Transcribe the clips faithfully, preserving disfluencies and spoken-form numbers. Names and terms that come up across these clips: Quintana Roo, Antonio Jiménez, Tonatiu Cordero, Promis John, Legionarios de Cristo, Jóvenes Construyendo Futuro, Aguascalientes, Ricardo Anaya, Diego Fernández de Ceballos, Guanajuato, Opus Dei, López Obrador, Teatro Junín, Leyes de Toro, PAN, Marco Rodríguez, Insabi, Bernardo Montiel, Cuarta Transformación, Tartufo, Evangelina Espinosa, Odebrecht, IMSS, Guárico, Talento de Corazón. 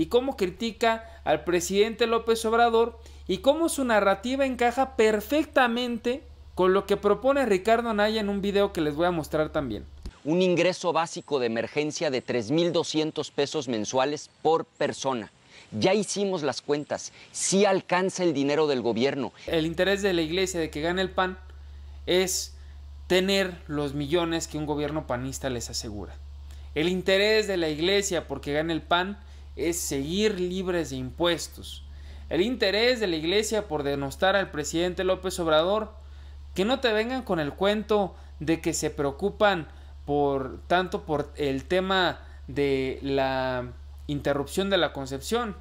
y cómo critica al presidente López Obrador y cómo su narrativa encaja perfectamente con lo que propone Ricardo Anaya en un video que les voy a mostrar también. Un ingreso básico de emergencia de tres mil doscientos pesos mensuales por persona. Ya hicimos las cuentas, sí alcanza el dinero del gobierno. El interés de la iglesia de que gane el P A N es tener los millones que un gobierno panista les asegura. El interés de la iglesia porque gane el P A N es seguir libres de impuestos. El interés de la iglesia por denostar al presidente López Obrador, que no te vengan con el cuento de que se preocupan por tanto por el tema de la interrupción de la concepción.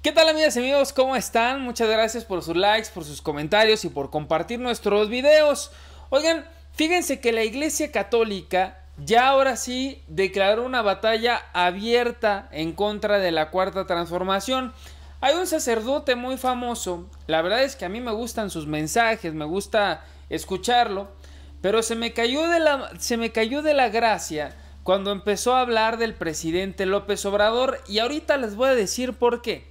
¿Qué tal, amigas y amigos? ¿Cómo están? Muchas gracias por sus likes, por sus comentarios y por compartir nuestros videos. Oigan, fíjense que la Iglesia Católica ya ahora sí declaró una batalla abierta en contra de la Cuarta Transformación. Hay un sacerdote muy famoso, la verdad es que a mí me gustan sus mensajes, me gusta escucharlo, pero se me cayó de la, se me cayó de la gracia cuando empezó a hablar del presidente López Obrador, y ahorita les voy a decir por qué.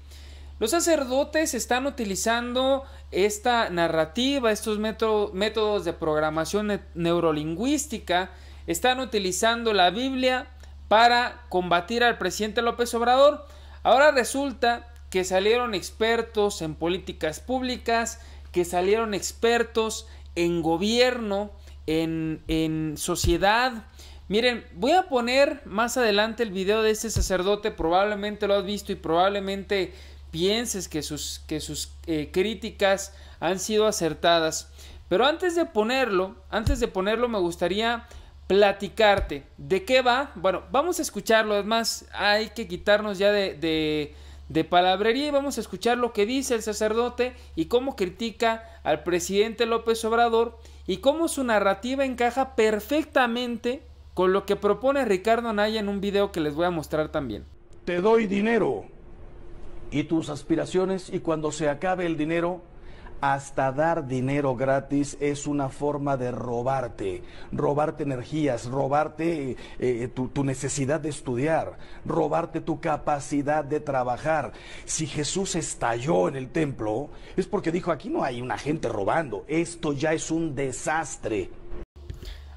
Los sacerdotes están utilizando esta narrativa, estos métodos de programación neurolingüística, están utilizando la Biblia para combatir al presidente López Obrador. Ahora resulta que salieron expertos en políticas públicas, que salieron expertos en gobierno, en, en sociedad. Miren, voy a poner más adelante el video de este sacerdote, probablemente lo has visto y probablemente pienses que sus, que sus eh, críticas han sido acertadas. Pero antes de ponerlo, antes de ponerlo me gustaría platicarte de qué va. Bueno, vamos a escucharlo, además hay que quitarnos ya de, de, de palabrería y vamos a escuchar lo que dice el sacerdote y cómo critica al presidente López Obrador y cómo su narrativa encaja perfectamente con lo que propone Ricardo Anaya en un video que les voy a mostrar también. Te doy dinero y tus aspiraciones, y cuando se acabe el dinero, hasta dar dinero gratis es una forma de robarte, robarte energías, robarte eh, tu, tu necesidad de estudiar, robarte tu capacidad de trabajar. Si Jesús estalló en el templo, es porque dijo, aquí no hay una gente robando, esto ya es un desastre.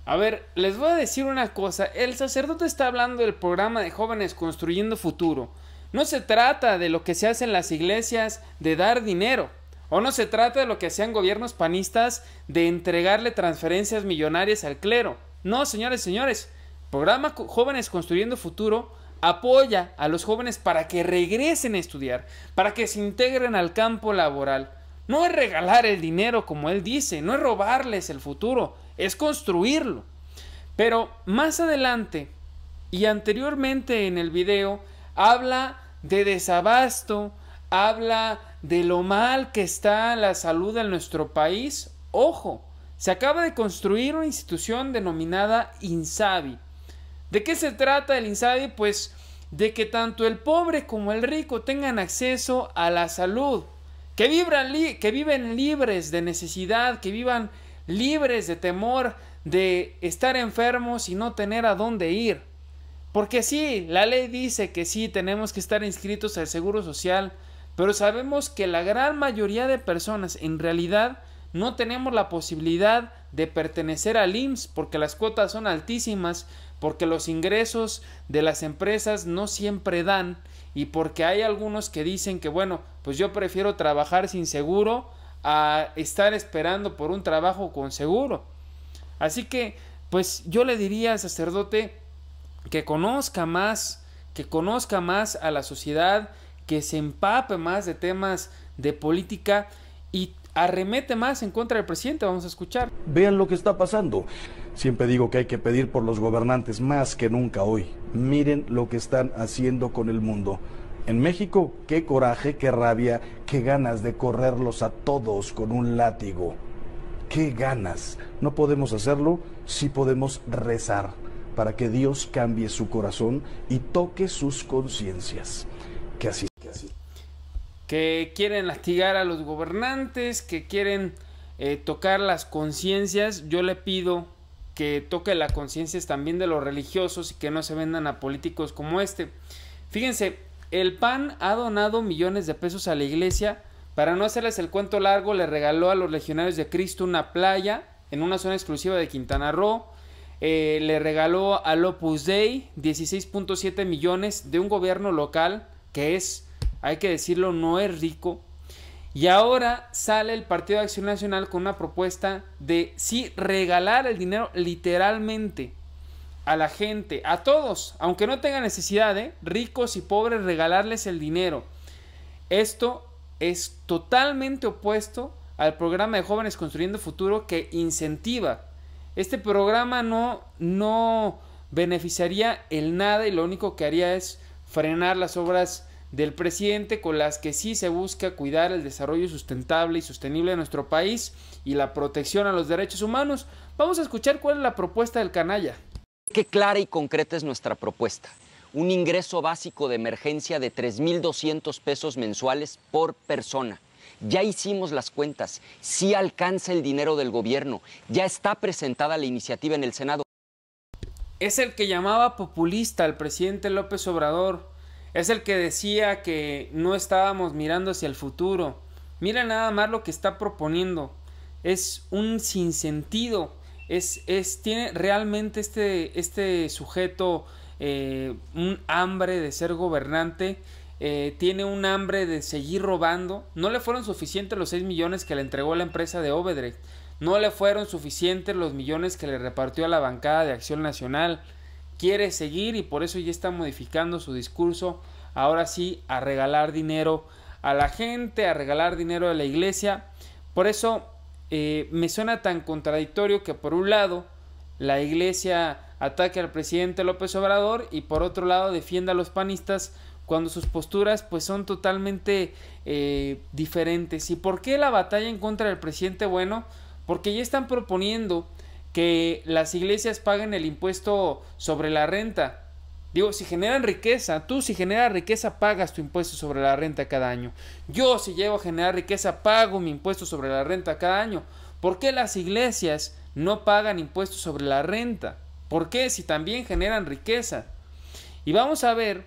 A ver, les voy a decir una cosa, el sacerdote está hablando del programa de Jóvenes Construyendo Futuro. No se trata de lo que se hace en las iglesias de dar dinero, o no se trata de lo que hacían gobiernos panistas de entregarle transferencias millonarias al clero. No, señores, señores, programa Jóvenes Construyendo Futuro apoya a los jóvenes para que regresen a estudiar, para que se integren al campo laboral. No es regalar el dinero, como él dice, no es robarles el futuro, es construirlo. Pero más adelante y anteriormente en el video habla de desabasto, habla de lo mal que está la salud en nuestro país. Ojo, se acaba de construir una institución denominada Insabi. ¿De qué se trata el Insabi? Pues de que tanto el pobre como el rico tengan acceso a la salud, que, vibran li que viven libres de necesidad, que vivan libres de temor de estar enfermos y no tener a dónde ir. Porque sí, la ley dice que sí, tenemos que estar inscritos al Seguro Social, pero sabemos que la gran mayoría de personas en realidad no tenemos la posibilidad de pertenecer al I M S S porque las cuotas son altísimas, porque los ingresos de las empresas no siempre dan y porque hay algunos que dicen que bueno, pues yo prefiero trabajar sin seguro a estar esperando por un trabajo con seguro. Así que pues yo le diría al sacerdote que conozca más, que conozca más a la sociedad, que se empape más de temas de política y arremete más en contra del presidente. Vamos a escuchar. Vean lo que está pasando. Siempre digo que hay que pedir por los gobernantes más que nunca hoy. Miren lo que están haciendo con el mundo. En México, qué coraje, qué rabia, qué ganas de correrlos a todos con un látigo. Qué ganas. No podemos hacerlo, sí podemos rezar para que Dios cambie su corazón y toque sus conciencias. Que así, que así. que quieren lastigar a los gobernantes, que quieren eh, tocar las conciencias. Yo le pido que toque las conciencias también de los religiosos y que no se vendan a políticos como este. Fíjense, el P A N ha donado millones de pesos a la iglesia. Para no hacerles el cuento largo, le regaló a los Legionarios de Cristo una playa en una zona exclusiva de Quintana Roo. Eh, le regaló al Opus Dei dieciséis punto siete millones de un gobierno local que es, hay que decirlo, no es rico. Y ahora sale el Partido de Acción Nacional con una propuesta de sí regalar el dinero literalmente a la gente, a todos, aunque no tengan necesidad, ¿eh? Ricos y pobres, regalarles el dinero. Esto es totalmente opuesto al programa de Jóvenes Construyendo Futuro, que incentiva. Este programa no, no beneficiaría en nada y lo único que haría es frenar las obras del presidente, con las que sí se busca cuidar el desarrollo sustentable y sostenible de nuestro país y la protección a los derechos humanos. Vamos a escuchar cuál es la propuesta del canalla. Qué clara y concreta es nuestra propuesta. Un ingreso básico de emergencia de tres mil doscientos pesos mensuales por persona. Ya hicimos las cuentas, sí alcanza el dinero del gobierno, ya está presentada la iniciativa en el Senado. Es el que llamaba populista al presidente López Obrador, es el que decía que no estábamos mirando hacia el futuro. Mira nada más lo que está proponiendo, es un sinsentido, es, es, tiene realmente este, este sujeto eh, un hambre de ser gobernante. Eh, tiene un hambre de seguir robando. No le fueron suficientes los seis millones que le entregó la empresa de Odebrecht. No le fueron suficientes los millones que le repartió a la bancada de Acción Nacional. Quiere seguir y por eso ya está modificando su discurso. Ahora sí, a regalar dinero a la gente, a regalar dinero a la iglesia. Por eso eh, me suena tan contradictorio que por un lado la iglesia ataque al presidente López Obrador y por otro lado defienda a los panistas, cuando sus posturas pues son totalmente eh, diferentes. ¿Y por qué la batalla en contra del presidente? Bueno, porque ya están proponiendo que las iglesias paguen el impuesto sobre la renta. Digo, si generan riqueza, tú si generas riqueza pagas tu impuesto sobre la renta cada año. Yo si llego a generar riqueza pago mi impuesto sobre la renta cada año. ¿Por qué las iglesias no pagan impuestos sobre la renta? ¿Por qué? Si también generan riqueza. Y vamos a ver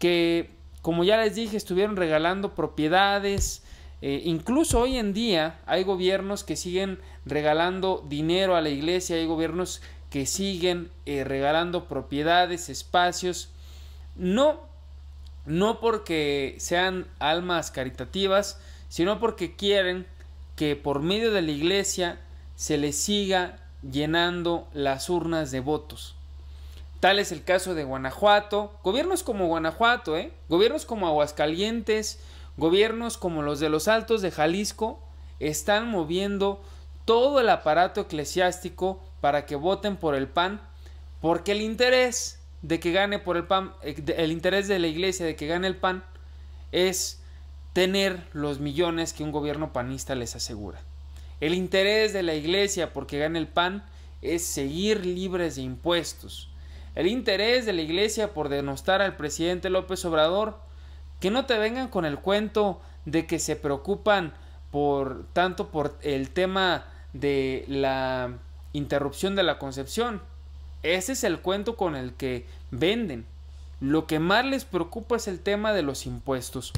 que, como ya les dije, estuvieron regalando propiedades, eh, incluso hoy en día hay gobiernos que siguen regalando dinero a la iglesia, hay gobiernos que siguen eh, regalando propiedades, espacios, no, no porque sean almas caritativas, sino porque quieren que por medio de la iglesia se les siga llenando las urnas de votos. Tal es el caso de Guanajuato, gobiernos como Guanajuato, ¿eh? Gobiernos como Aguascalientes, gobiernos como los de los Altos de Jalisco, están moviendo todo el aparato eclesiástico para que voten por el P A N, porque el interés de que gane por el P A N, el interés de la iglesia de que gane el P A N, es tener los millones que un gobierno panista les asegura. El interés de la iglesia porque gane el P A N es seguir libres de impuestos. El interés de la iglesia por denostar al presidente López Obrador, que no te vengan con el cuento de que se preocupan por tanto por el tema de la interrupción de la concepción. Ese es el cuento con el que venden. Lo que más les preocupa es el tema de los impuestos.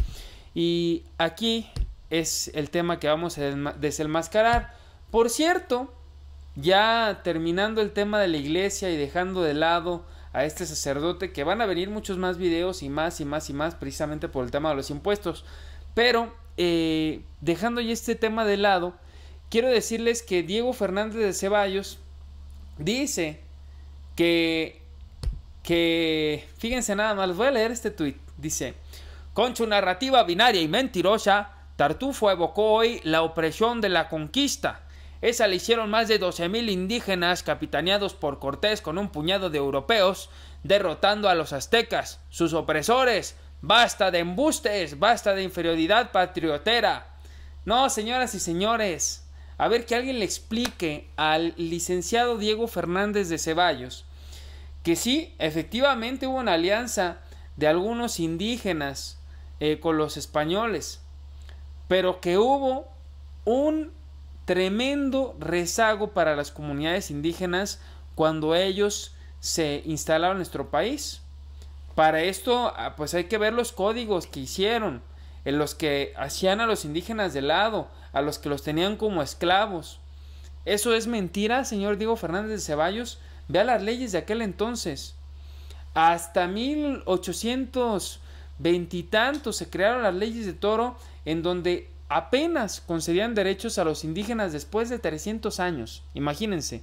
Y aquí es el tema que vamos a desenmascarar. Por cierto, ya terminando el tema de la iglesia y dejando de lado a este sacerdote, que van a venir muchos más videos y más y más y más precisamente por el tema de los impuestos, pero eh, dejando ya este tema de lado, quiero decirles que Diego Fernández de Ceballos dice que, que fíjense nada más, les voy a leer este tuit, dice: con su narrativa binaria y mentirosa, Tartufo evocó hoy la opresión de la conquista. Esa le hicieron más de doce mil indígenas capitaneados por Cortés con un puñado de europeos, derrotando a los aztecas, sus opresores. ¡Basta de embustes! ¡Basta de inferioridad patriotera! No, señoras y señores, a ver que alguien le explique al licenciado Diego Fernández de Ceballos que sí, efectivamente hubo una alianza de algunos indígenas eh, con los españoles, pero que hubo un tremendo rezago para las comunidades indígenas cuando ellos se instalaron en nuestro país. Para esto, pues hay que ver los códigos que hicieron, en los que hacían a los indígenas de lado, a los que los tenían como esclavos. Eso es mentira, señor Diego Fernández de Ceballos. Vea las leyes de aquel entonces. Hasta mil ochocientos veinte y tantos se crearon las leyes de Toro, en donde apenas concedían derechos a los indígenas después de trescientos años. Imagínense.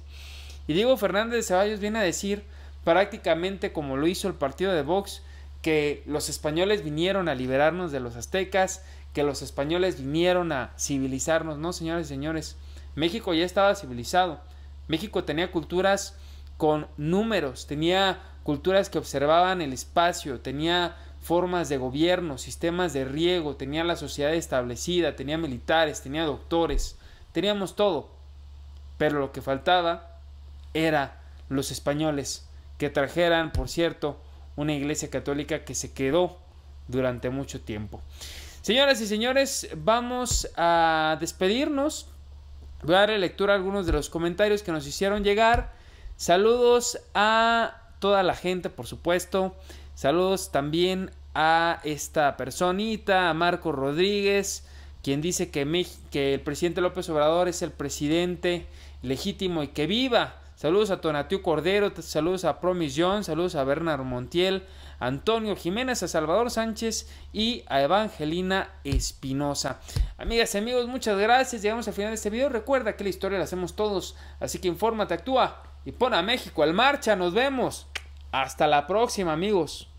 Y Diego Fernández de Ceballos viene a decir, prácticamente como lo hizo el partido de Vox, que los españoles vinieron a liberarnos de los aztecas, que los españoles vinieron a civilizarnos. No, señores y señores, México ya estaba civilizado. México tenía culturas con números, tenía culturas que observaban el espacio, tenía formas de gobierno, sistemas de riego, tenía la sociedad establecida, tenía militares, tenía doctores, teníamos todo. Pero lo que faltaba era los españoles, que trajeran, por cierto, una iglesia católica que se quedó durante mucho tiempo. Señoras y señores, vamos a despedirnos. Voy a darle lectura a algunos de los comentarios que nos hicieron llegar. Saludos a toda la gente, por supuesto. Saludos también a esta personita, a Marco Rodríguez, quien dice que, me, que el presidente López Obrador es el presidente legítimo y que viva. Saludos a Tonatiu Cordero, saludos a Promis John, saludos a Bernardo Montiel, Antonio Jiménez, a Salvador Sánchez y a Evangelina Espinosa. Amigas y amigos, muchas gracias. Llegamos al final de este video. Recuerda que la historia la hacemos todos, así que infórmate, actúa y pon a México al marcha. Nos vemos. Hasta la próxima, amigos.